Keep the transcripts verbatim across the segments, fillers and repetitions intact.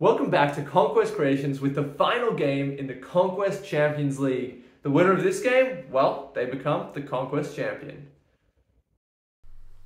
Welcome back to Conquest Creations with the final game in the Conquest Champions League. The winner of this game, well, they become the Conquest Champion.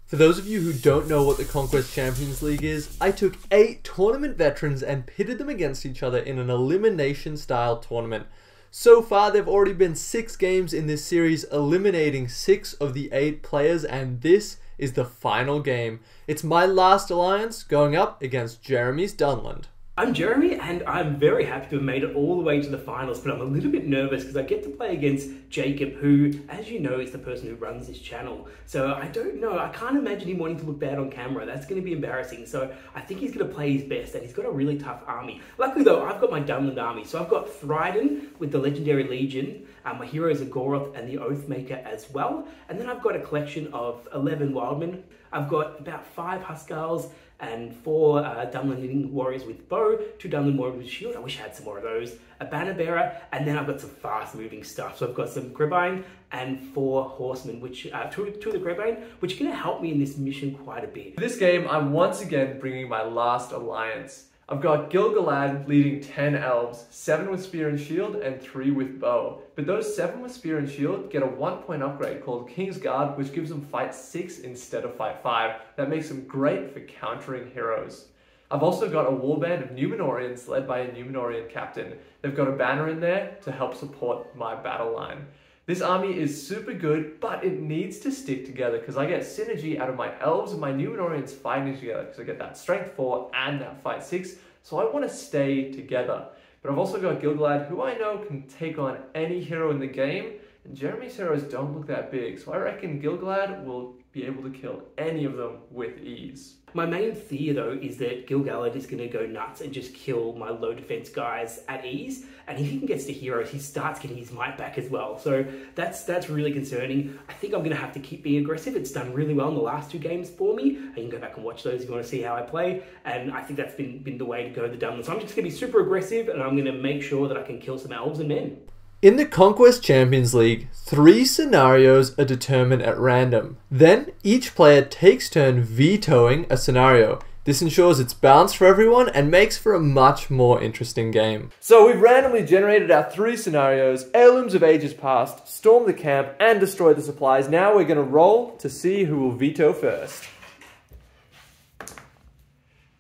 For those of you who don't know what the Conquest Champions League is, I took eight tournament veterans and pitted them against each other in an elimination style tournament. So far, there have already been six games in this series, eliminating six of the eight players, and this is the final game. It's my last alliance going up against Jeremy's Dunland. I'm Jeremy, and I'm very happy to have made it all the way to the finals, but I'm a little bit nervous because I get to play against Jacob, who, as you know, is the person who runs this channel. So I don't know, I can't imagine him wanting to look bad on camera. That's going to be embarrassing. So I think he's going to play his best, and he's got a really tough army. Luckily, though, I've got my Dunland army. So I've got Thryden with the Legendary Legion, um, my heroes are Goroth and the Oathmaker as well. And then I've got a collection of eleven wildmen. I've got about five Huscarls and four uh, Dunlanding Warriors with bow, two Dunland Warriors with shield. I wish I had some more of those. A banner bearer, and then I've got some fast-moving stuff. So I've got some Crebain and four horsemen, which uh, two, two of the Crebain, which are going to help me in this mission quite a bit. For this game, I'm once again bringing my last alliance. I've got Gil-galad leading ten elves, seven with spear and shield, and three with bow. But those seven with spear and shield get a one point upgrade called King's Guard, which gives them fight six instead of fight five. That makes them great for countering heroes. I've also got a warband of Numenoreans led by a Numenorean captain. They've got a banner in there to help support my battle line. This army is super good, but it needs to stick together because I get synergy out of my elves and my Numenorians fighting together because I get that strength four and that fight six, so I want to stay together. But I've also got Gil-galad, who I know can take on any hero in the game, and Jeremy's heroes don't look that big, so I reckon Gil-galad will be able to kill any of them with ease. My main fear, though, is that Gil-galad is going to go nuts and just kill my low defense guys at ease, and if he can get to heroes, he starts getting his might back as well, so that's that's really concerning. I think I'm going to have to keep being aggressive. It's done really well in the last two games for me. You can go back and watch those if you want to see how I play, and I think that's been, been the way to go the Dunland. So I'm just going to be super aggressive, and I'm going to make sure that I can kill some elves and men. In the Conquest Champions League, three scenarios are determined at random. Then, each player takes turn vetoing a scenario. This ensures it's balanced for everyone and makes for a much more interesting game. So we've randomly generated our three scenarios, Heirlooms of Ages Past, Storm the Camp, and Destroy the Supplies. Now we're going to roll to see who will veto first.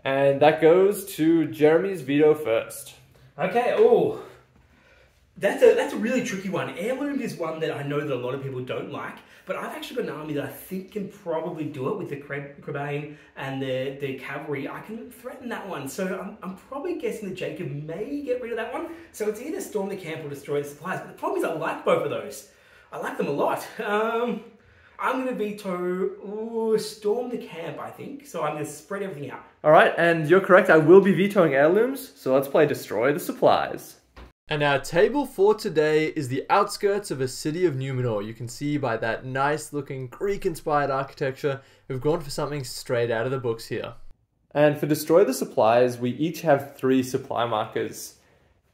And that goes to Jeremy's veto first. Okay, ooh. That's a, that's a really tricky one. Heirloom is one that I know that a lot of people don't like, but I've actually got an army that I think can probably do it with the Crebain and the, the cavalry. I can threaten that one, so I'm, I'm probably guessing that Jacob may get rid of that one. So it's either Storm the Camp or Destroy the Supplies, but the problem is I like both of those. I like them a lot. Um, I'm going to veto ooh, Storm the Camp, I think, so I'm going to spread everything out. Alright, and you're correct, I will be vetoing heirlooms, so let's play Destroy the Supplies. And our table for today is the outskirts of a city of Numenor. You can see by that nice looking Greek-inspired architecture, we've gone for something straight out of the books here. And for Destroy the Supplies, we each have three supply markers.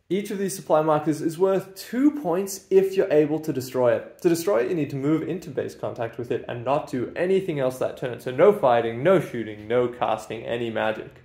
Each of these supply markers is worth two points if you're able to destroy it. To destroy it, you need to move into base contact with it and not do anything else that turn. So no fighting, no shooting, no casting any magic.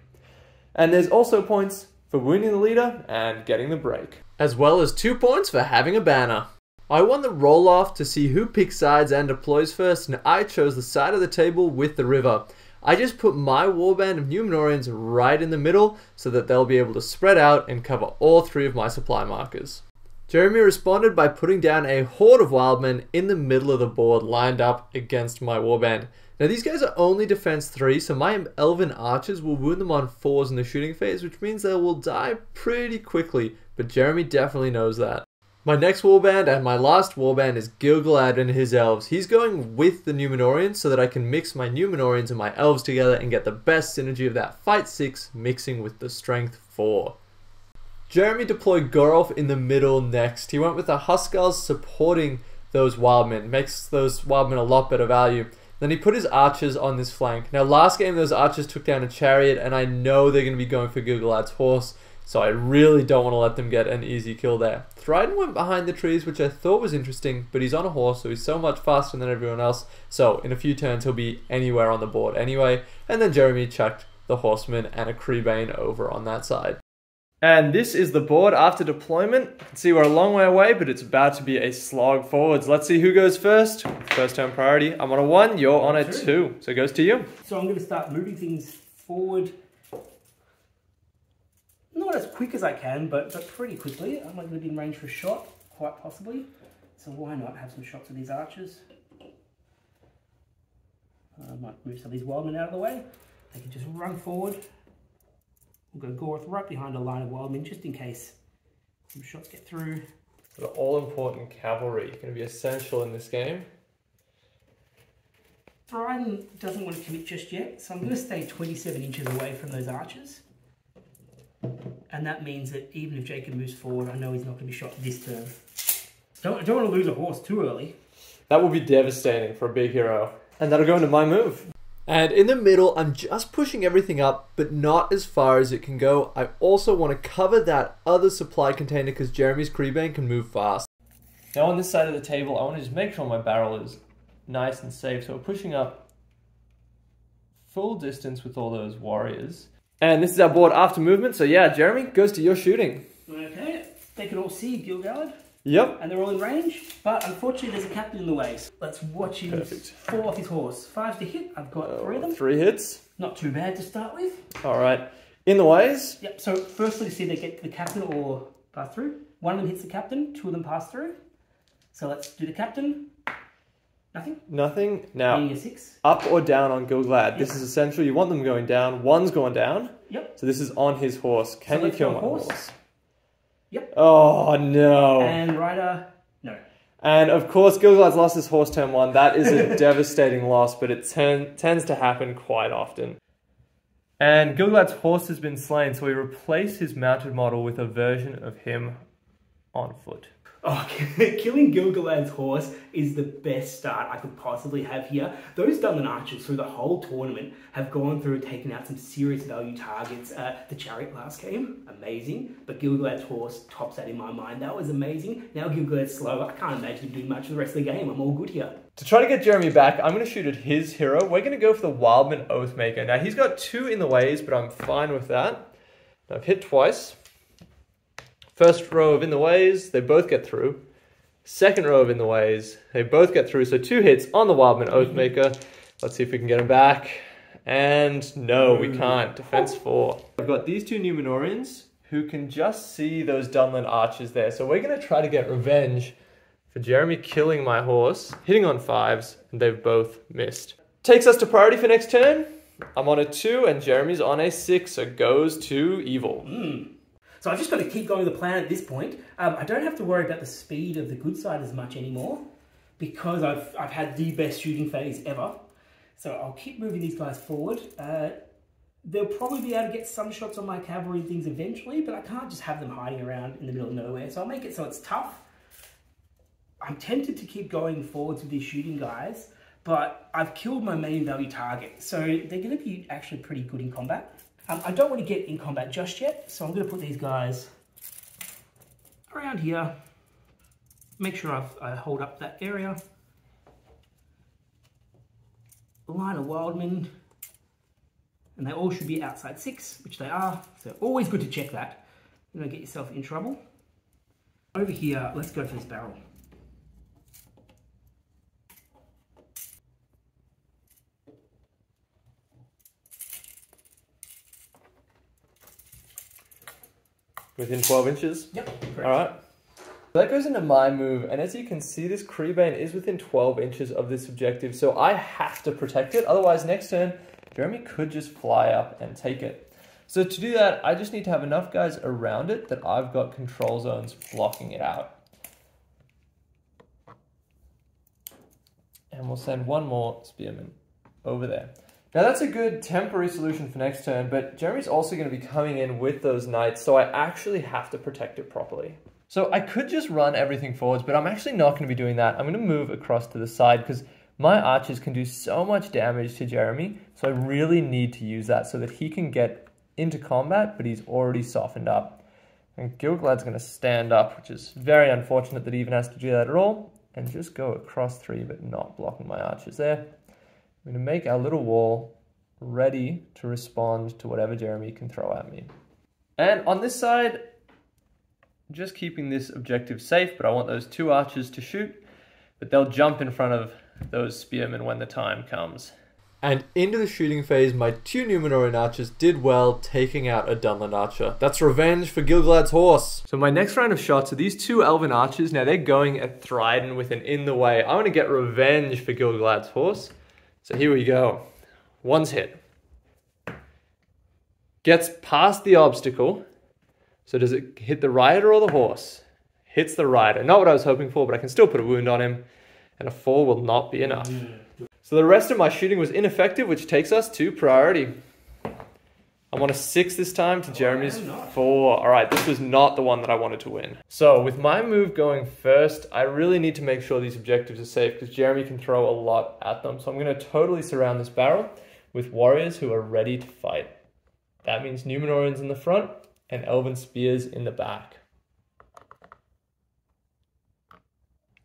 And there's also points for wounding the leader and getting the break, as well as two points for having a banner. I won the roll-off to see who picks sides and deploys first, and I chose the side of the table with the river. I just put my warband of Numenorians right in the middle so that they'll be able to spread out and cover all three of my supply markers. Jeremy responded by putting down a horde of wildmen in the middle of the board lined up against my warband. Now these guys are only defense three, so my elven archers will wound them on fours in the shooting phase, which means they will die pretty quickly, but Jeremy definitely knows that. My next warband and my last warband is Gil-galad and his elves. He's going with the Numenorians so that I can mix my Numenorians and my elves together and get the best synergy of that fight six mixing with the strength four. Jeremy deployed Goroth in the middle next. He went with the Huscarls supporting those wildmen, makes those wildmen a lot better value. Then he put his archers on this flank. Now last game those archers took down a chariot, and I know they're going to be going for Gil-galad's horse, so I really don't want to let them get an easy kill there. Thryden went behind the trees, which I thought was interesting, but he's on a horse, so he's so much faster than everyone else, so in a few turns he'll be anywhere on the board anyway. And then Jeremy chucked the horseman and a Crebain over on that side. And this is the board after deployment. You can see we're a long way away, but it's about to be a slog forwards. Let's see who goes first. First turn priority. I'm on a one, you're on a two. So it goes to you. So I'm going to start moving things forward. Not as quick as I can, but, but pretty quickly. I'm going to be in range for a shot, quite possibly. So why not have some shots of these archers? I might move some of these wildmen out of the way. They can just run forward. We'll go Goroth right behind a line of wildmen just in case some shots get through. So the all-important cavalry is going to be essential in this game. Thryden doesn't want to commit just yet, so I'm going to stay twenty-seven inches away from those archers. And that means that even if Jacob moves forward, I know he's not going to be shot this turn. Don't, I don't want to lose a horse too early. That will be devastating for a big hero. And that'll go into my move. And in the middle, I'm just pushing everything up, but not as far as it can go. I also want to cover that other supply container because Jeremy's Crebain can move fast. Now on this side of the table, I want to just make sure my barrel is nice and safe. So we're pushing up full distance with all those warriors. And this is our board after movement. So yeah, Jeremy, goes to your shooting. Okay, they can all see Gil-galad. Yep. And they're all in range, but unfortunately there's a captain in the way. So let's watch him Perfect. fall off his horse. Five to hit, I've got oh, three of them. Three hits. Not too bad to start with. All right. In the ways. Yep, so firstly, see they get to the captain or pass through. One of them hits the captain, two of them pass through. So let's do the captain. Nothing? Nothing. Now, six. Up or down on Gil-galad. Yep. This is essential. You want them going down. One's gone down. Yep. So this is on his horse. Can so you kill my horse? horse? Yep. Oh, no. And rider, no. And of course, Gil-galad's lost his horse turn one. That is a devastating loss, but it ten tends to happen quite often. And Gil-galad's horse has been slain, so we replace his mounted model with a version of him on foot. Oh, killing Gil-galad's horse is the best start I could possibly have here. Those Dunland archers through the whole tournament have gone through taking out some serious value targets. Uh, the chariot last game, amazing. But Gil-galad's horse tops that in my mind. That was amazing. Now Gil-galad's slow. I can't imagine him doing much for the rest of the game. I'm all good here. To try to get Jeremy back, I'm going to shoot at his hero. We're going to go for the Wildman Oathmaker. Now, he's got two in the ways, but I'm fine with that. I've hit twice. First row of in the ways, they both get through. Second row of in the ways, they both get through. So two hits on the Wildman Oathmaker. Let's see if we can get him back. And no, we can't. Defense four. I've got these two Numenoreans who can just see those Dunland archers there. So we're going to try to get revenge for Jeremy killing my horse, hitting on fives, and they've both missed. Takes us to priority for next turn. I'm on a two and Jeremy's on a six, so goes to evil. Mm. So I've just got to keep going with the plan at this point. Um, I don't have to worry about the speed of the good side as much anymore because I've, I've had the best shooting phase ever. So I'll keep moving these guys forward. Uh, they'll probably be able to get some shots on my cavalry and things eventually, but I can't just have them hiding around in the middle of nowhere. So I'll make it so it's tough. I'm tempted to keep going forwards with these shooting guys, but I've killed my main value target. So they're going to be actually pretty good in combat. Um, I don't want to get in combat just yet, so I'm going to put these guys around here. Make sure I've, I hold up that area. Line of wildmen, and they all should be outside six, which they are. So always good to check that. You don't get yourself in trouble. Over here, let's go for this barrel. Within twelve inches? Yep, correct. All right. So that goes into my move, and as you can see, this Crebain is within twelve inches of this objective, so I have to protect it. Otherwise, next turn, Jeremy could just fly up and take it. So to do that, I just need to have enough guys around it that I've got control zones blocking it out. And we'll send one more spearman over there. Now that's a good temporary solution for next turn, but Jeremy's also going to be coming in with those knights, so I actually have to protect it properly. So I could just run everything forwards, but I'm actually not going to be doing that. I'm going to move across to the side because my archers can do so much damage to Jeremy, so I really need to use that so that he can get into combat, but he's already softened up. And Gil-galad's going to stand up, which is very unfortunate that he even has to do that at all, and just go across three, but not blocking my archers there. I'm going to make our little wall ready to respond to whatever Jeremy can throw at me. And on this side, just keeping this objective safe, but I want those two archers to shoot, but they'll jump in front of those spearmen when the time comes. And into the shooting phase, my two Numenorean archers did well, taking out a Dunland archer. That's revenge for Gil-galad's horse. So my next round of shots are these two elven archers. Now they're going at Thryden with an in the way. I want to get revenge for Gil-galad's horse. So here we go. One's hit. Gets past the obstacle. So does it hit the rider or the horse? Hits the rider. Not what I was hoping for, but I can still put a wound on him. And a four will not be enough. So the rest of my shooting was ineffective, which takes us to priority. I'm on a six this time to Jeremy's four. All right, this was not the one that I wanted to win. So with my move going first, I really need to make sure these objectives are safe because Jeremy can throw a lot at them. So I'm going to totally surround this barrel with warriors who are ready to fight. That means Numenoreans in the front and elven spears in the back.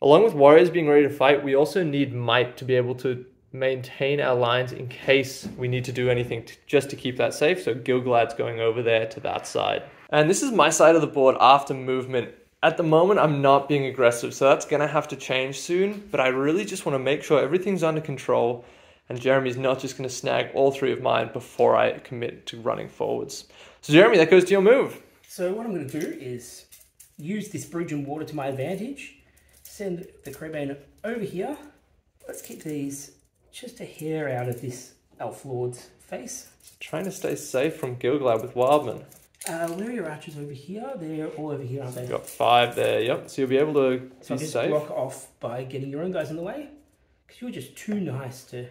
Along with warriors being ready to fight, we also need might to be able to maintain our lines in case we need to do anything to, just to keep that safe. So Gil-galad's going over there to that side. And this is my side of the board after movement. At the moment, I'm not being aggressive, so that's going to have to change soon. But I really just want to make sure everything's under control and Jeremy's not just going to snag all three of mine before I commit to running forwards. So Jeremy, that goes to your move. So what I'm going to do is use this bridge and water to my advantage. Send the Crebain over here. Let's keep these just a hair out of this elf lord's face. Trying to stay safe from Gil-galad with Wildman. Uh, where are your archers over here? They're all over here, aren't they? You've got five there, yep. So you'll be able to so be just safe. Block off by getting your own guys in the way. Because you were just too nice to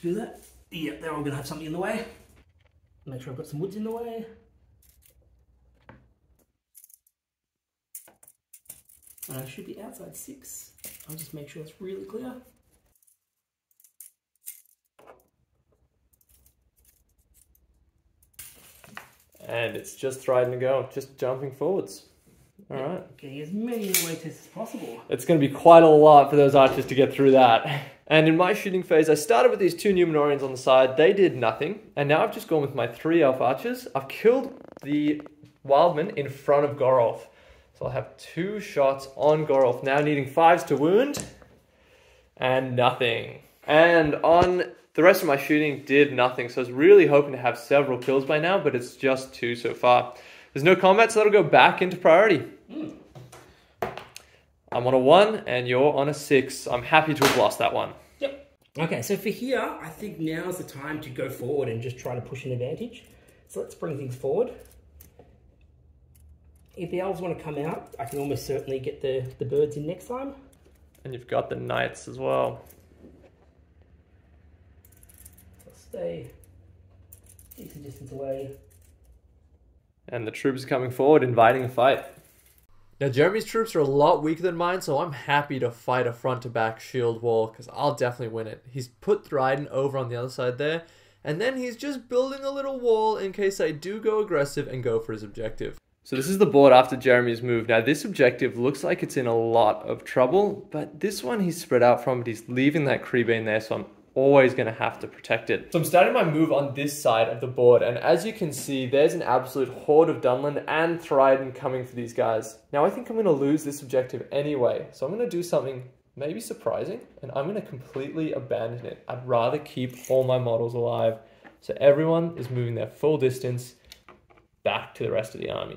do that. Yep, they're all going to have something in the way. Make sure I've got some woods in the way. And I should be outside six. I'll just make sure it's really clear. And it's just Thryden to go, just jumping forwards. All yeah, right. Getting as many away tests as possible. It's going to be quite a lot for those archers to get through that. And in my shooting phase, I started with these two Numenoreans on the side. They did nothing. And now I've just gone with my three elf archers. I've killed the Wildman in front of Goroth. So I'll have two shots on Goroth, now needing fives to wound, and nothing. And on the rest of my shooting did nothing, so I was really hoping to have several kills by now, but it's just two so far. There's no combat, so that'll go back into priority. Mm. I'm on a one, and you're on a six. I'm happy to have lost that one. Yep. Okay, so for here, I think now's the time to go forward and just try to push an advantage. So let's bring things forward. If the elves want to come out, I can almost certainly get the, the birds in next time. And you've got the knights as well. So stay a decent distance away. And the troops are coming forward, inviting a fight. Now Jeremy's troops are a lot weaker than mine, so I'm happy to fight a front-to-back shield wall, because I'll definitely win it. He's put Thryden over on the other side there, and then he's just building a little wall in case I do go aggressive and go for his objective. So this is the board after Jeremy's move. Now this objective looks like it's in a lot of trouble, but this one he's spread out from, but he's leaving that Crebain there, so I'm always going to have to protect it. So I'm starting my move on this side of the board, and as you can see, there's an absolute horde of Dunland and Thryden coming for these guys. Now I think I'm going to lose this objective anyway, so I'm going to do something maybe surprising, and I'm going to completely abandon it. I'd rather keep all my models alive. So everyone is moving their full distance back to the rest of the army.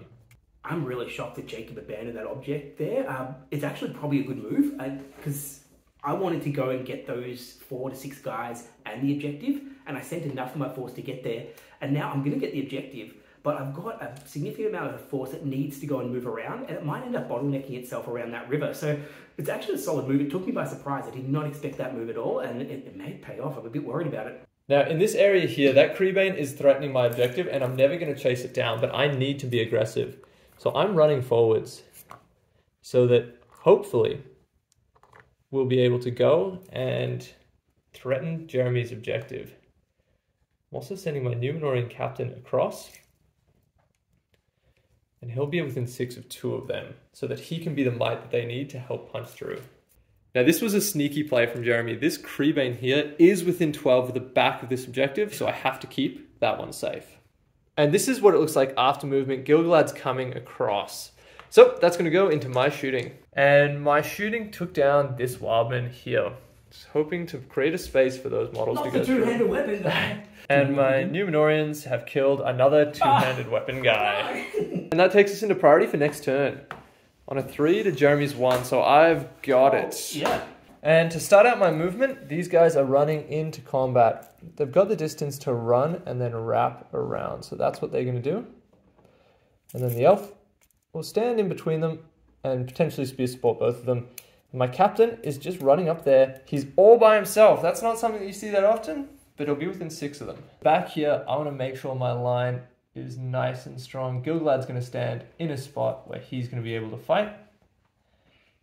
I'm really shocked that Jacob abandoned that object there. Um, it's actually probably a good move because I, I wanted to go and get those four to six guys and the objective, and I sent enough of my force to get there, and now I'm going to get the objective, but I've got a significant amount of force that needs to go and move around, and it might end up bottlenecking itself around that river. So it's actually a solid move. It took me by surprise. I did not expect that move at all, and it, it may pay off. I'm a bit worried about it. Now, in this area here, that Crebain is threatening my objective, and I'm never going to chase it down, but I need to be aggressive. So I'm running forwards so that hopefully we'll be able to go and threaten Jeremy's objective. I'm also sending my Numenorean captain across, and he'll be within six of two of them so that he can be the might that they need to help punch through. Now this was a sneaky play from Jeremy. This Crebain here is within twelve of the back of this objective, so I have to keep that one safe. And this is what it looks like after movement. Gil-galad's coming across. So that's going to go into my shooting. And my shooting took down this wildman here. Just hoping to create a space for those models Not to go through. Two-handed weapon guy. And my Numenoreans have killed another two-handed ah. weapon guy. And that takes us into priority for next turn. On a three to Jeremy's one, so I've got oh, it. Yeah. And to start out my movement, these guys are running into combat. They've got the distance to run and then wrap around. So that's what they're going to do. And then the elf will stand in between them and potentially spear support both of them. My captain is just running up there. He's all by himself. That's not something that you see that often, but he'll be within six of them. Back here, I want to make sure my line is nice and strong. Gil-galad's going to stand in a spot where he's going to be able to fight.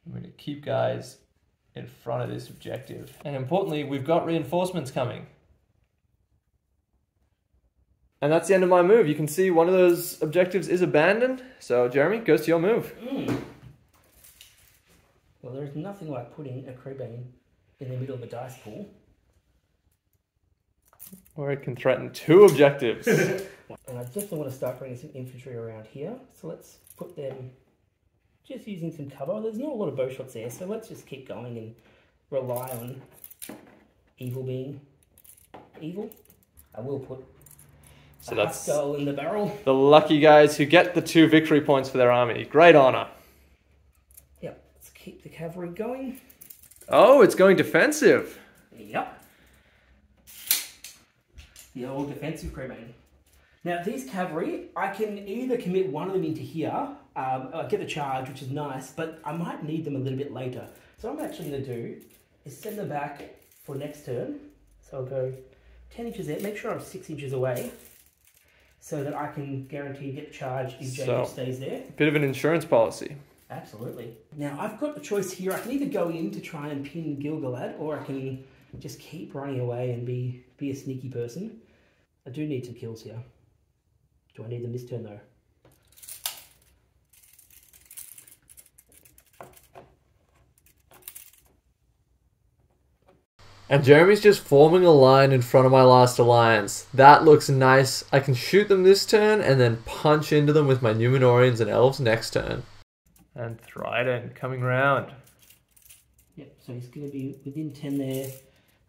I'm going to keep guys in front of this objective. And importantly, we've got reinforcements coming. And that's the end of my move. You can see one of those objectives is abandoned. So Jeremy, goes to your move. Mm. Well, there's nothing like putting a Crebain in the middle of a dice pool. Or it can threaten two objectives. And I definitely want to start bringing some infantry around here. So let's put them just using some cover. There's not a lot of bow shots there, so let's just keep going and rely on evil being evil. I will put so a Huscarl in the barrel. The lucky guys who get the two victory points for their army. Great honour. Yep, let's keep the cavalry going. Oh, it's going defensive. Yep. The old defensive Crebain. Now these cavalry, I can either commit one of them into here, Um, I get the charge, which is nice, but I might need them a little bit later. So what I'm actually going to do is send them back for next turn. So I'll go ten inches there, make sure I'm six inches away, so that I can guarantee get the charge if Jacob stays there. A bit of an insurance policy. Absolutely. Now I've got the choice here. I can either go in to try and pin Gil-galad, or I can just keep running away and be, be a sneaky person. I do need some kills here. Do I need them this turn though? And Jeremy's just forming a line in front of my last alliance. That looks nice. I can shoot them this turn and then punch into them with my Numenoreans and elves next turn. And Thryden coming round. Yep, so he's going to be within ten there.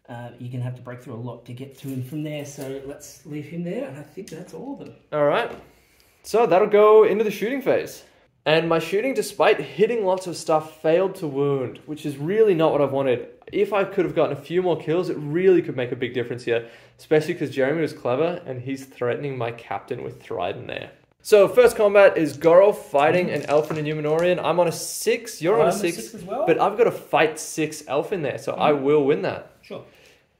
Uh, you're going to have to break through a lot to get to him from there. So let's leave him there. And I think that's all of them. All right. So that'll go into the shooting phase. And my shooting, despite hitting lots of stuff, failed to wound, which is really not what I've wanted. If I could have gotten a few more kills, it really could make a big difference here, especially because Jeremy was clever and he's threatening my captain with Thryden there. So first combat is Goroth fighting an elf and a Numenorean. I'm on a six, you're well, on a six, a six as well. But I've got a fight six elf in there, so mm. I will win that. Sure.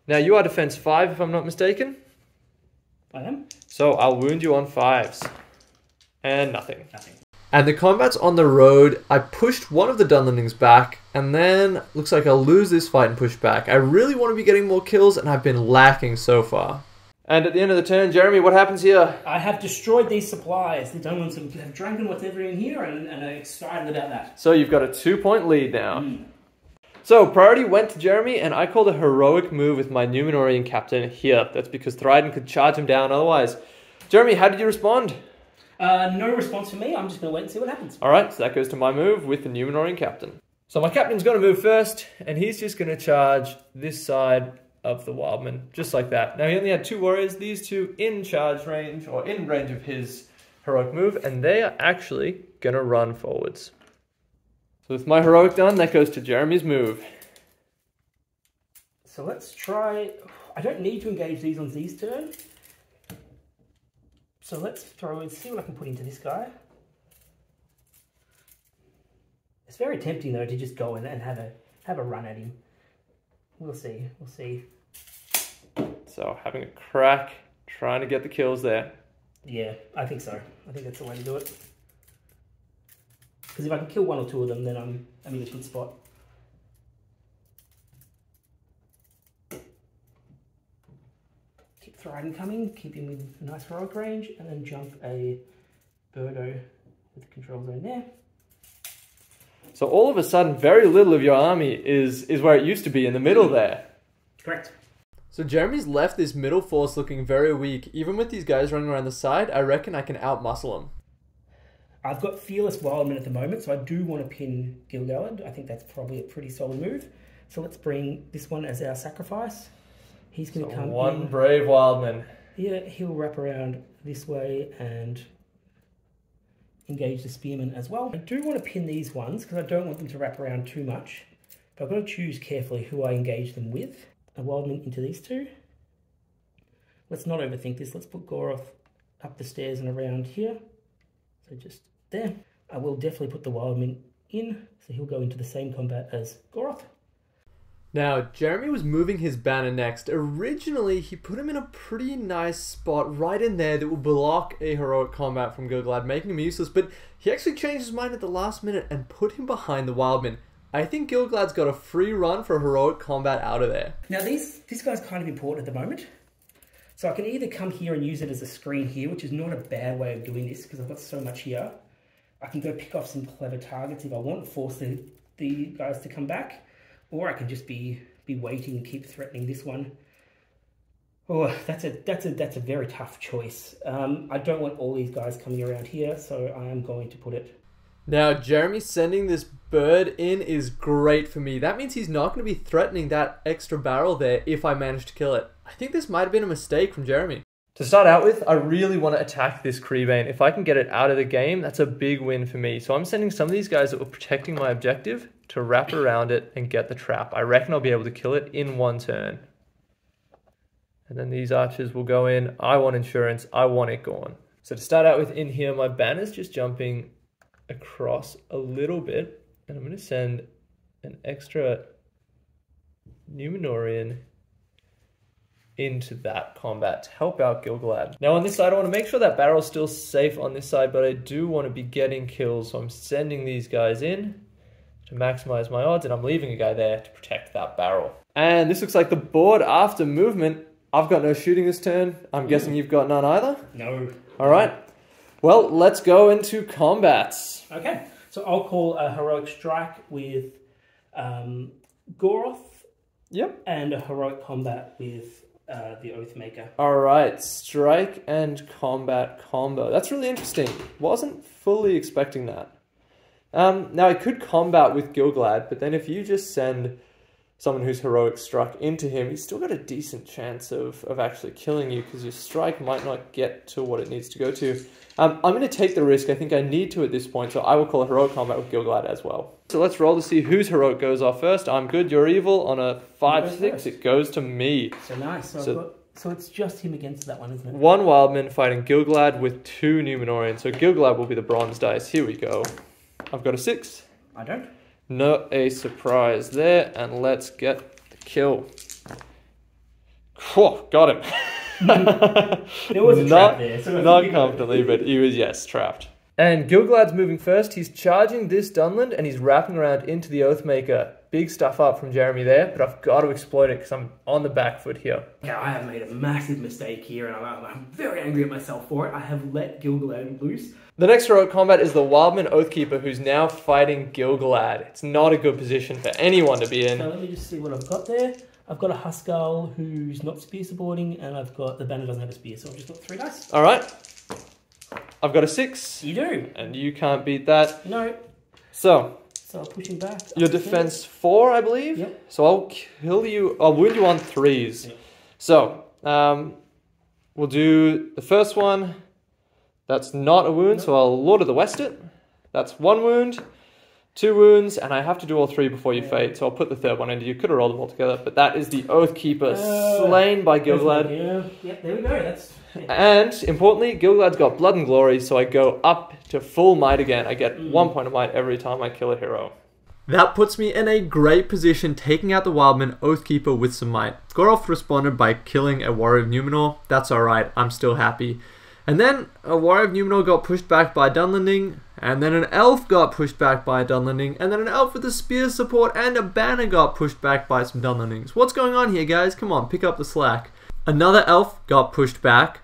Now you are defense five, if I'm not mistaken. I am. So I'll wound you on fives. And nothing. Nothing. And the combat's on the road. I pushed one of the Dunlendings back, and then looks like I'll lose this fight and push back. I really want to be getting more kills, and I've been lacking so far. And at the end of the turn, Jeremy, what happens here? I have destroyed these supplies. The Dunlands have drunken whatever in here, and, and I'm excited about that. So you've got a two-point lead now. Mm. So priority went to Jeremy, and I called a heroic move with my Numenorean captain here. That's because Thryden could charge him down otherwise. Jeremy, how did you respond? Uh, no response from me, I'm just going to wait and see what happens. Alright, so that goes to my move with the Numenorean captain. So my captain's going to move first, and he's just going to charge this side of the wildman, just like that. Now he only had two warriors, these two in charge range, or in range of his heroic move, and they are actually going to run forwards. So with my heroic done, that goes to Jeremy's move. So let's try... I don't need to engage these on Z's turn. So let's throw and see what I can put into this guy. It's very tempting though to just go in and have a have a run at him. We'll see, we'll see. So having a crack, trying to get the kills there. Yeah, I think so. I think that's the way to do it. Because if I can kill one or two of them, then I'm I'm in a good spot. Thryden coming, keep him with a nice heroic range, and then jump a Birdo with the control zone there. So all of a sudden, very little of your army is, is where it used to be, in the middle there. Correct. So Jeremy's left this middle force looking very weak. Even with these guys running around the side, I reckon I can outmuscle them. I've got Fearless Wildman at the moment, so I do want to pin Gil-galad. I think that's probably a pretty solid move. So let's bring this one as our sacrifice. He's going to so come one in. Brave Wildman. Yeah, he'll wrap around this way and engage the Spearman as well. I do want to pin these ones because I don't want them to wrap around too much. But I've got to choose carefully who I engage them with. A Wildman into these two. Let's not overthink this. Let's put Goroth up the stairs and around here. So just there. I will definitely put the Wildman in, so he'll go into the same combat as Goroth. Now, Jeremy was moving his banner next. Originally, he put him in a pretty nice spot right in there that will block a heroic combat from Gil-galad, making him useless, but he actually changed his mind at the last minute and put him behind the Wildman. I think Gil-galad's got a free run for heroic combat out of there. Now, these, this guy's kind of important at the moment. So I can either come here and use it as a screen here, which is not a bad way of doing this because I've got so much here. I can go pick off some clever targets if I want, force the, the guys to come back. Or I can just be be waiting and keep threatening this one. Oh, that's a that's a that's a very tough choice. Um, I don't want all these guys coming around here, so I am going to put it. Now, Jeremy sending this bird in is great for me. That means he's not going to be threatening that extra barrel there if I manage to kill it. I think this might have been a mistake from Jeremy. To start out with, I really want to attack this Crebain. If I can get it out of the game, that's a big win for me. So I'm sending some of these guys that were protecting my objective to wrap around it and get the trap. I reckon I'll be able to kill it in one turn. And then these archers will go in. I want insurance. I want it gone. So to start out with in here, my banner's just jumping across a little bit, and I'm going to send an extra Numenorean into that combat to help out Gil-galad. Now on this side, I want to make sure that barrel's still safe on this side, but I do want to be getting kills, so I'm sending these guys in to maximize my odds, and I'm leaving a guy there to protect that barrel. And this looks like the board after movement. I've got no shooting this turn. I'm guessing you've got none either? No. All right. Well, let's go into combats. Okay, so I'll call a heroic strike with um, Goroth. Yep. And a heroic combat with uh, the Oathmaker. All right, strike and combat combo. That's really interesting. Wasn't fully expecting that. Um, now, I could combat with Gil-galad, but then if you just send someone who's heroic struck into him, he's still got a decent chance of, of actually killing you because your strike might not get to what it needs to go to. Um, I'm going to take the risk. I think I need to at this point, so I will call a heroic combat with Gil-galad as well. So let's roll to see whose heroic goes off first. I'm good, you're evil. On a five six, it goes to me. So nice. So, so, got, so it's just him against that one, isn't it? One Wildman fighting Gil-galad with two Numenoreans. So Gil-galad will be the bronze dice. Here we go. I've got a six. I don't. No, a surprise there, and let's get the kill. Oh, got him. There was a trap there. So not comfortably, but he was, yes, trapped. And Gil-galad's moving first. He's charging this Dunland, and he's wrapping around into the Oathmaker. Big stuff up from Jeremy there, but I've got to exploit it because I'm on the back foot here. Yeah, I have made a massive mistake here, and I'm, I'm very angry at myself for it. I have let Gil-galad loose. The next heroic combat is the Wildman Oathkeeper, who's now fighting Gil-galad. It's not a good position for anyone to be in. So let me just see what I've got there. I've got a Huscarl who's not spear supporting, and I've got the banner doesn't have a spear, so I've just got three dice. All right. I've got a six. You do. And you can't beat that. No. So... So I'm pushing back. Your defense four, I believe. Yep. So I'll kill you. I'll wound you on threes. Yep. So um, we'll do the first one. That's not a wound, nope. So I'll Lord of the West it. That's one wound, two wounds, and I have to do all three before you yeah. fade. So I'll put the third one into you. Could have rolled them all together, but that is the Oathkeeper uh, slain by Gil-galad. Yeah. Yep, there we go. That's. And, importantly, Gil-galad's got Blood and Glory, so I go up to full might again. I get mm. one point of might every time I kill a hero. That puts me in a great position, taking out the Wildman Oathkeeper with some might. Goroth responded by killing a Warrior of Numenor. That's alright, I'm still happy. And then, a Warrior of Numenor got pushed back by Dunlending, and then an Elf got pushed back by Dunlending, and then an Elf with a Spear support and a Banner got pushed back by some Dunlendings. What's going on here, guys? Come on, pick up the slack. Another Elf got pushed back.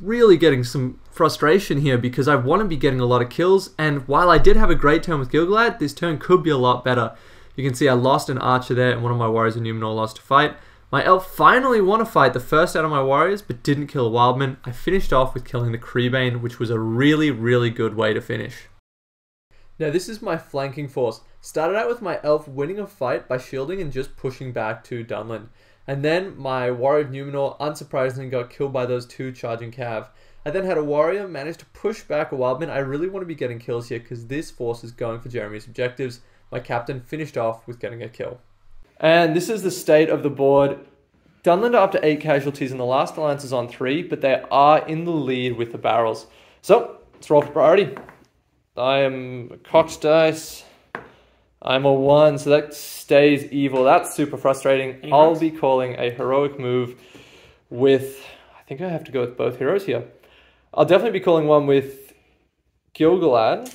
Really getting some frustration here because I want to be getting a lot of kills, and while I did have a great turn with Gil-galad, this turn could be a lot better. You can see I lost an archer there and one of my warriors in Numenor lost a fight. My elf finally wanified the first out of my warriors, but didn't kill a wildman. I finished off with killing the Crebain, which was a really, really good way to finish. Now this is my flanking force. Started out with my elf winning a fight by shielding and just pushing back to Dunland. And then my warrior of Numenor unsurprisingly got killed by those two charging cav. I then had a warrior manage to push back a wildman. I really want to be getting kills here because this force is going for Jeremy's objectives. My captain finished off with getting a kill. And this is the state of the board. Dunland are up to eight casualties and the last alliance is on three, but they are in the lead with the barrels. So, let's roll for priority. I am a cocked dice. I'm a one, so that stays evil. That's super frustrating. Any I'll cards? be calling a heroic move with... I think I have to go with both heroes here. I'll definitely be calling one with Gil-galad.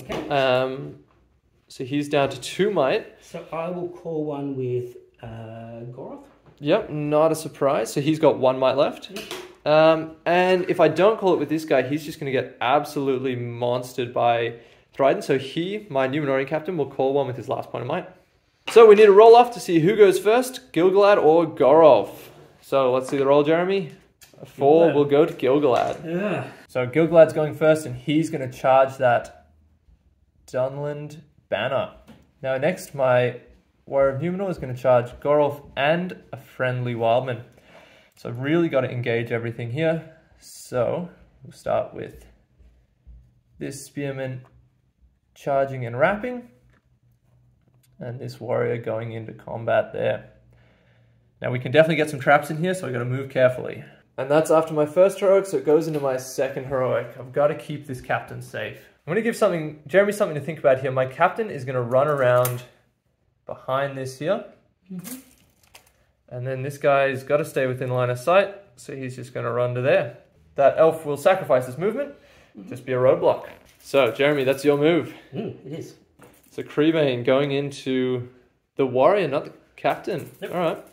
Okay. Um, so he's down to two might. So I will call one with uh, Goroth. Yep, not a surprise. So he's got one might left. Yep. Um, and if I don't call it with this guy, he's just going to get absolutely monstered by Thryden. So he, my Numenorian captain, will call one with his last point of might. So we need a roll off to see who goes first, Gil-galad or Goroth. So let's see the roll, Jeremy. A four will go to Gil-galad. Yeah. So Gil-galad's going first, and he's going to charge that Dunland banner. Now next, my warrior of Numenor is going to charge Goroth and a friendly wildman. So I've really got to engage everything here. So we'll start with this spearman charging and wrapping, and this warrior going into combat there. Now we can definitely get some traps in here, so I've got to move carefully. And that's after my first heroic, so it goes into my second heroic. I've got to keep this captain safe. I'm going to give something, Jeremy something to think about here. My captain is going to run around behind this here. Mm-hmm. And then this guy's got to stay within line of sight, so he's just going to run to there. That elf will sacrifice his movement, just be a roadblock. So, Jeremy, that's your move. Mm, it is. So, Crebain going into the warrior, not the captain. Yep. All right.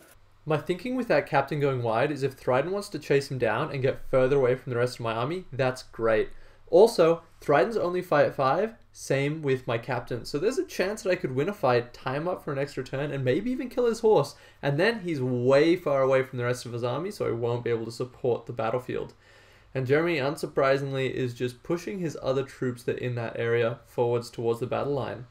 My thinking with that captain going wide is if Thryden wants to chase him down and get further away from the rest of my army, that's great. Also, Thryden's only fight at five, same with my captain. So there's a chance that I could win a fight, tie him up for an extra turn, and maybe even kill his horse. And then he's way far away from the rest of his army, so I won't be able to support the battlefield. And Jeremy, unsurprisingly, is just pushing his other troops that are in that area forwards towards the battle line.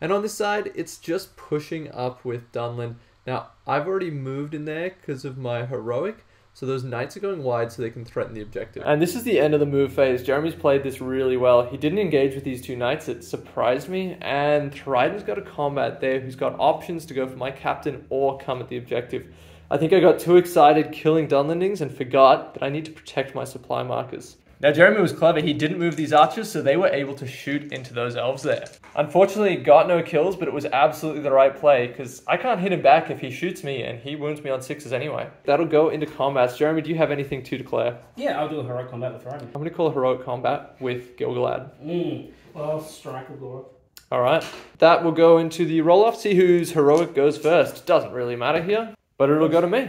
And on this side, it's just pushing up with Dunland. Now, I've already moved in there because of my heroic, so those knights are going wide so they can threaten the objective. And this is the end of the move phase. Jeremy's played this really well. He didn't engage with these two knights. It surprised me. And Thryden's got a combat there who's got options to go for my captain or come at the objective. I think I got too excited killing Dunlendings and forgot that I need to protect my supply markers. Now, Jeremy was clever. He didn't move these archers, so they were able to shoot into those elves there. Unfortunately, got no kills, but it was absolutely the right play because I can't hit him back if he shoots me, and he wounds me on sixes anyway. That'll go into combats. Jeremy, do you have anything to declare? Yeah, I'll do a heroic combat with Ryan. I'm going to call a heroic combat with Gil-galad. Mm. Well, I'll strike with Laura. All right. That will go into the roll-off. See whose heroic goes first. Doesn't really matter here, but it'll go to me.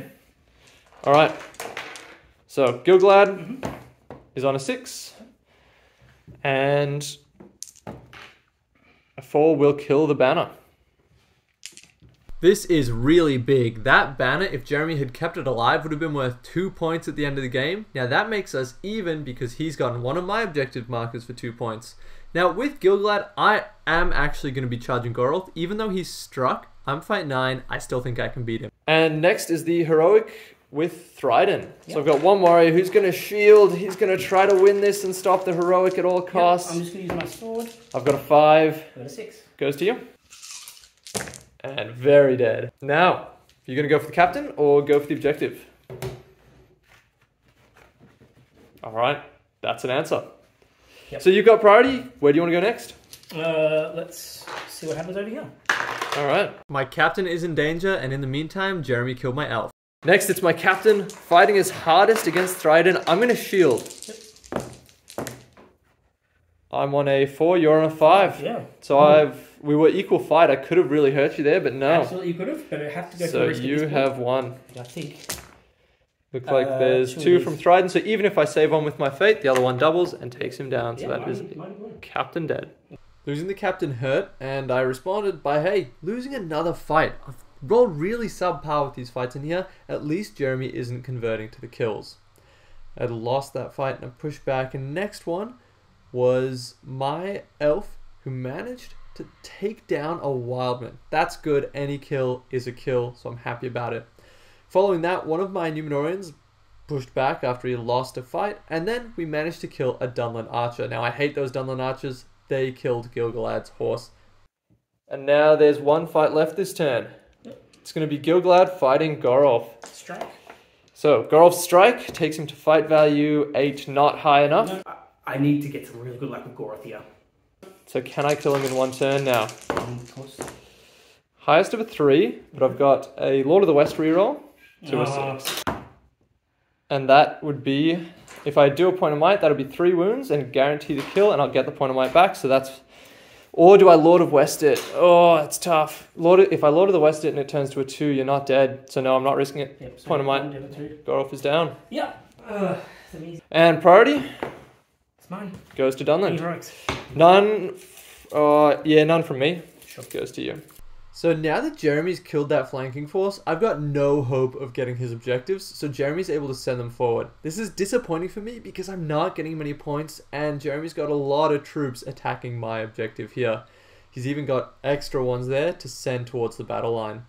All right. So, Gil-galad... Mm-hmm. is on a six, and a four will kill the banner. This is really big. That banner, if Jeremy had kept it alive, would have been worth two points at the end of the game. Now that makes us even because he's gotten one of my objective markers for two points. Now with Gil-galad, I am actually going to be charging Goroth. Even though he's struck, I'm fight nine, I still think I can beat him. And next is the heroic with Thryden. Yep. So I've got one warrior who's going to shield. He's going to try to win this and stop the heroic at all costs. Yep. I'm just going to use my sword. I've got a five. I've got a six. Goes to you. And very dead. Now, you're going to go for the captain or go for the objective? All right. That's an answer. Yep. So you've got priority. Where do you want to go next? Uh, let's see what happens over here. All right. My captain is in danger, and in the meantime, Jeremy killed my elf. Next, it's my captain fighting his hardest against Thryden. I'm going to shield. I'm on a four, you're on a five. Yeah. So mm. I've we were equal fight. I could have really hurt you there, but no. Absolutely, you could have, but I have to go so for the risk. So you have one. I think. Looks uh, like there's two from Thryden. So even if I save one with my fate, the other one doubles and takes him down. So yeah, that mine, is mine captain dead. Losing the captain hurt, and I responded by, hey, losing another fight. I've Roll really subpar with these fights, and here at least Jeremy isn't converting to the kills. I lost that fight in a pushback, and next one was my elf who managed to take down a wildman. That's good, any kill is a kill, so I'm happy about it. Following that, one of my Numenoreans pushed back after he lost a fight, and then we managed to kill a Dunland archer. Now I hate those Dunland archers, they killed Gil-galad's horse. And now there's one fight left this turn. It's going to be Gil-galad fighting Goroth. Strike. So, Goroth's strike takes him to fight value eight, not high enough. No, I need to get some really good luck with Goroth here. So can I kill him in one turn now? Um, Highest of a three, but I've got a Lord of the West reroll. Two uh. or six. And that would be, if I do a point of might, that'll be three wounds and guarantee the kill, and I'll get the point of might back, so that's... Or do I Lord of West it? Oh, it's tough. Lord, if I Lord of the West it and it turns to a two, you're not dead. So no, I'm not risking it. Yep, so point of mine. Goroth is down. Yeah. Uh, and priority? It's mine. Goes to Dunland. None. Uh, yeah, none from me. Sure. Goes to you. So now that Jeremy's killed that flanking force, I've got no hope of getting his objectives, so Jeremy's able to send them forward. This is disappointing for me because I'm not getting many points, and Jeremy's got a lot of troops attacking my objective here. He's even got extra ones there to send towards the battle line.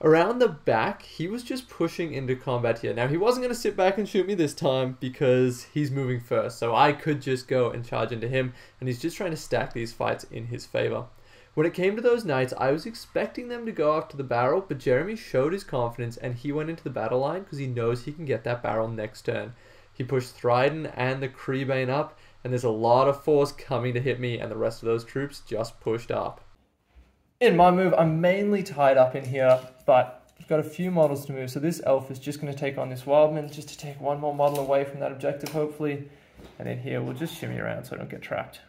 Around the back, he was just pushing into combat here. Now, he wasn't going to sit back and shoot me this time because he's moving first, so I could just go and charge into him, and he's just trying to stack these fights in his favor. When it came to those knights, I was expecting them to go after the barrel, but Jeremy showed his confidence and he went into the battle line because he knows he can get that barrel next turn. He pushed Thryden and the Crebain up, and there's a lot of force coming to hit me, and the rest of those troops just pushed up. In my move, I'm mainly tied up in here, but I've got a few models to move, so this elf is just going to take on this wildman, just to take one more model away from that objective, hopefully. And then here, we'll just shimmy around so I don't get trapped.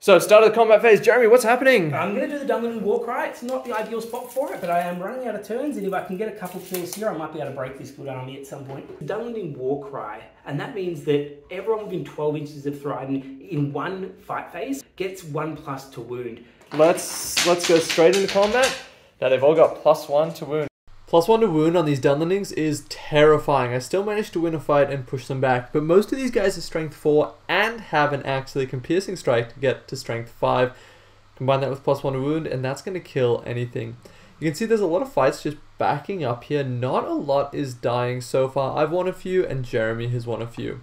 So, start of the combat phase. Jeremy, what's happening? I'm going to do the Dunlending War Cry. It's not the ideal spot for it, but I am running out of turns, and if I can get a couple kills here, I might be able to break this good army at some point. The Dunlending War Cry, and that means that everyone within twelve inches of Thryden in one fight phase gets one plus to wound. Let's let's go straight into combat. Now, they've all got plus one to wound. Plus one to wound on these Dunlendings is terrifying. I still managed to win a fight and push them back, but most of these guys are strength four and have an axe, so they can piercing strike to get to strength five. Combine that with plus one to wound, and that's going to kill anything. You can see there's a lot of fights just backing up here. Not a lot is dying so far. I've won a few, and Jeremy has won a few.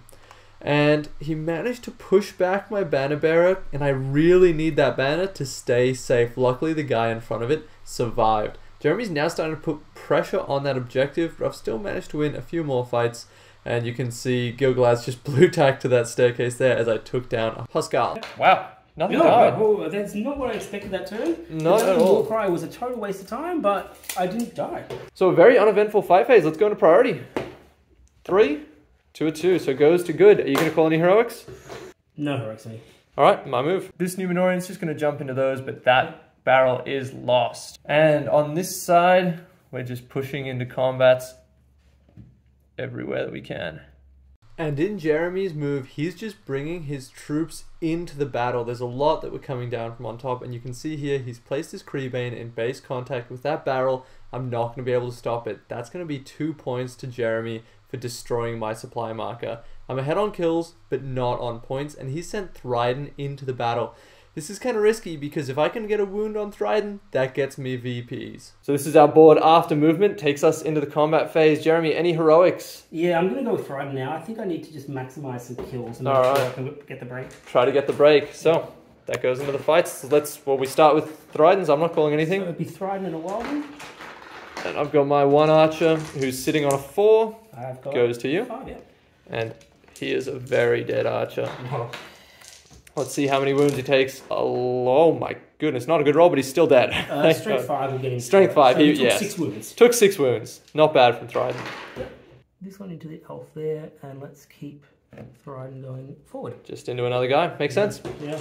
And he managed to push back my banner bearer, and I really need that banner to stay safe. Luckily, the guy in front of it survived. Jeremy's now starting to put pressure on that objective, but I've still managed to win a few more fights, and you can see Gil-galad's just blue tack to that staircase there as I took down a Huscarl. Wow, nothing no, hard. Well, that's not what I expected that turn. Not at all. The War Cry was a total waste of time, but I didn't die. So a very uneventful fight phase. Let's go into priority. Three, two or two, so it goes to good. Are you going to call any heroics? No heroics, me. All right, my move. This Numenorean's just going to jump into those, but that... barrel is lost. And on this side, we're just pushing into combats everywhere that we can. And in Jeremy's move, he's just bringing his troops into the battle. There's a lot that were coming down from on top, and you can see here he's placed his Crebain in base contact with that barrel. I'm not going to be able to stop it. That's going to be two points to Jeremy for destroying my supply marker. I'm ahead on kills, but not on points, and he sent Thryden into the battle. This is kind of risky because if I can get a wound on Thryden, that gets me V Ps. So this is our board after movement, takes us into the combat phase. Jeremy, any heroics? Yeah, I'm going to go with Thryden now. I think I need to just maximize some kills and All make right. sure I can get the break. Try to get the break. So that goes into the fights. So let's, well, we start with Thryden's. I'm not calling anything. So it would be Thryden and a wildman. And I've got my one archer who's sitting on a four. I've got goes to you. Five, yeah. And he is a very dead archer. Oh. Let's see how many wounds he takes. Oh, oh my goodness, not a good roll, but he's still dead. Uh, strength five, we're getting strength five. So he, he took yes. six wounds. Took six wounds. Not bad from Thryden. Yep. This one into the elf there, and let's keep Thryden going forward. Just into another guy. Makes yeah. sense. Yeah.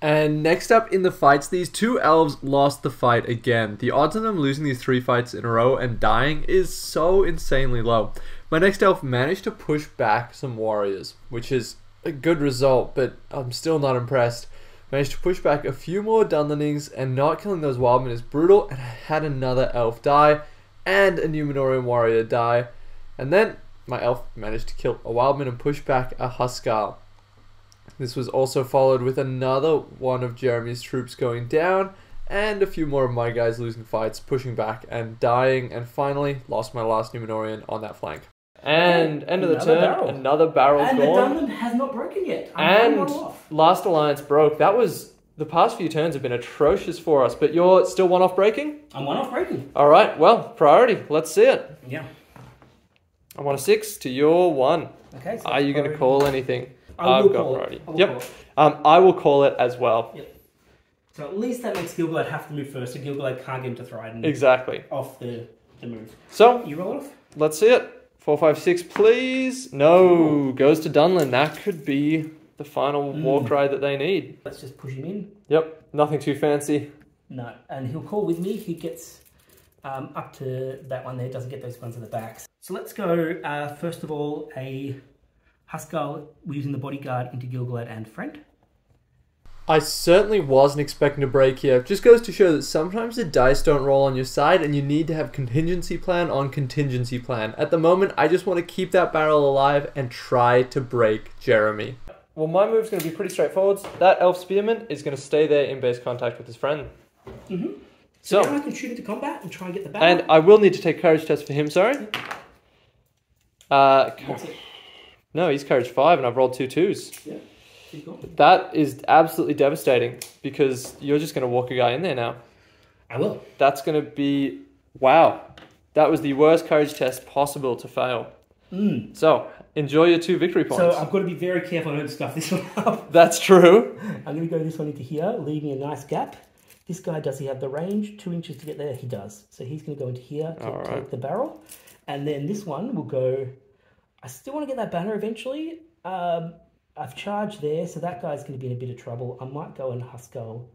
And next up in the fights, these two elves lost the fight again. The odds of them losing these three fights in a row and dying is so insanely low. My next elf managed to push back some warriors, which is a good result, but I'm still not impressed. Managed to push back a few more Dunlendings, and not killing those wildmen is brutal, and I had another elf die, and a Numenorean warrior die, and then my elf managed to kill a wildman and push back a Huscarl. This was also followed with another one of Jeremy's troops going down, and a few more of my guys losing fights, pushing back and dying, and finally lost my last Numenorean on that flank. And end of the turn, barrel. another barrel and gone. And the Dunland has not broken yet. I'm and off. Last alliance broke. That was, the past few turns have been atrocious for us, but you're still one-off breaking? I'm one-off breaking. All right, well, priority. Let's see it. Yeah. I want a six to your one. Okay. So are you going to call anything? I will I've got call priority. It. I will yep. Call it. Um, I will call it as well. Yep. So at least that makes Gil-galad have to move first, so Gil-galad can't get him to Thryden. Exactly. Off the, the move. So. You roll off? Let's see it. Four, five, six, please. No, Ooh. goes to Dunland. That could be the final mm. war cry that they need. Let's just push him in. Yep, nothing too fancy. No, and he'll call with me if he gets um, up to that one there. Doesn't get those ones in the backs. So let's go, uh, first of all, a Huscarl. We're using the bodyguard into Gil-galad and friend. I certainly wasn't expecting a break here. It just goes to show that sometimes the dice don't roll on your side and you need to have contingency plan on contingency plan. At the moment, I just want to keep that barrel alive and try to break Jeremy. Well, my move's going to be pretty straightforward. That elf spearman is going to stay there in base contact with his friend. Mm-hmm. So, so now I can shoot into combat and try and get the barrel. And I will need to take courage test for him, sorry. Uh, no, he's courage five and I've rolled two twos. Yeah. That is absolutely devastating because you're just going to walk a guy in there now. I will. That's going to be... Wow. That was the worst courage test possible to fail. Mm. So, enjoy your two victory points. So, I've got to be very careful I don't stuff this one up. That's true. I'm going to go this one into here, leaving a nice gap. This guy, does he have the range? Two inches to get there? He does. So, he's going to go into here to right. take the barrel. And then this one will go... I still want to get that banner eventually. Um... I've charged there, so that guy's going to be in a bit of trouble. I might go and Huscarl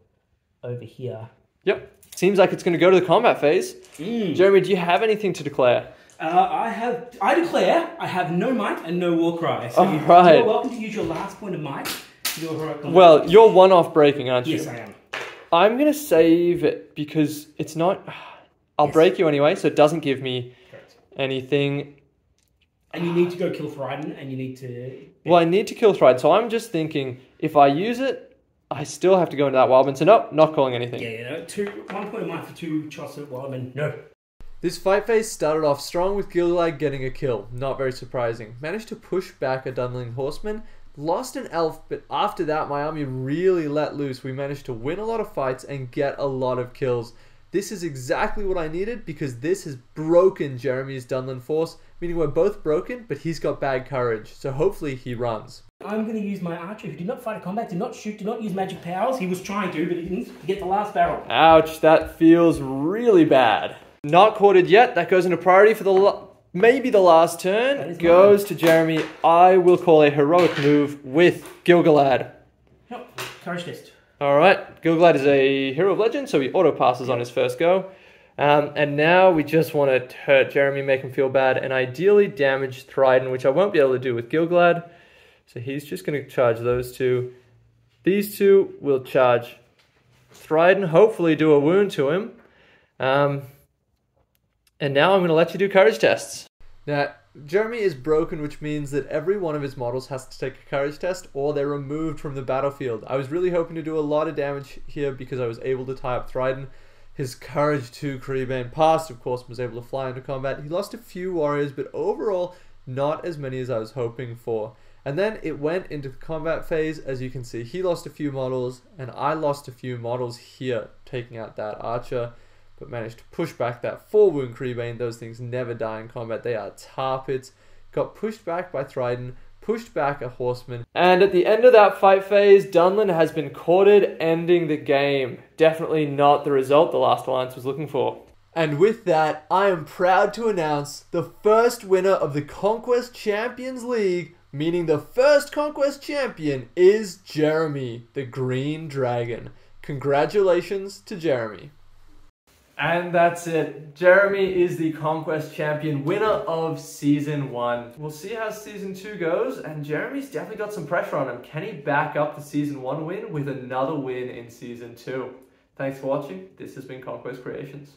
over here. Yep. Seems like it's going to go to the combat phase. Mm. Jeremy, do you have anything to declare? Uh, I have. I declare I have no might and no war cry. So All you, right. You're welcome to use your last point of might. Your well, you're one-off breaking, aren't you? Yes, I am. I'm going to save it because it's not... I'll yes. break you anyway, so it doesn't give me Correct. anything... And you need to go kill Thryden, and you need to... Well, I need to kill Thryden, so I'm just thinking, if I use it, I still have to go into that Wildman, so nope, not calling anything. Yeah, yeah, no, two, one point of mine for two shots at Wildman, no. This fight phase started off strong with Gil-galad getting a kill, not very surprising. Managed to push back a Dunling Horseman, lost an elf, but after that, my army really let loose. We managed to win a lot of fights and get a lot of kills. This is exactly what I needed because this has broken Jeremy's Dunland force, meaning we're both broken, but he's got bad courage, so hopefully he runs. I'm going to use my archer, who did not fight a combat, did not shoot, did not use magic powers. He was trying to, but he didn't, to get the last barrel. Ouch, that feels really bad. Not quartered yet, that goes into priority for the maybe the last turn. Goes to Jeremy. I will call a heroic move with Gil-galad. Yep, courage test. Alright, Gil-galad is a hero of legend, so he auto-passes on his first go. Um, and now we just want to hurt Jeremy, make him feel bad, and ideally damage Thryden, which I won't be able to do with Gil-galad. So he's just going to charge those two. These two will charge Thryden, hopefully do a wound to him. Um, and now I'm going to let you do courage tests. Now, Jeremy is broken, which means that every one of his models has to take a courage test or they're removed from the battlefield. I was really hoping to do a lot of damage here because I was able to tie up Thryden. His courage to Crebain passed, of course, and was able to fly into combat. He lost a few warriors, but overall, not as many as I was hoping for. And then it went into the combat phase. As you can see, he lost a few models and I lost a few models here, taking out that archer. But managed to push back that four wound Crebain. Those things never die in combat. They are tar pits. Got pushed back by Thryden. Pushed back a horseman. And at the end of that fight phase, Dunland has been quartered, ending the game. Definitely not the result the last alliance was looking for. And with that, I am proud to announce the first winner of the Conquest Champions League, meaning the first Conquest Champion is Jeremy, the Green Dragon. Congratulations to Jeremy. And that's it. Jeremy is the Conquest Champion, winner of Season one. We'll see how Season two goes, and Jeremy's definitely got some pressure on him. Can he back up the Season one win with another win in Season two? Thanks for watching. This has been Conquest Creations.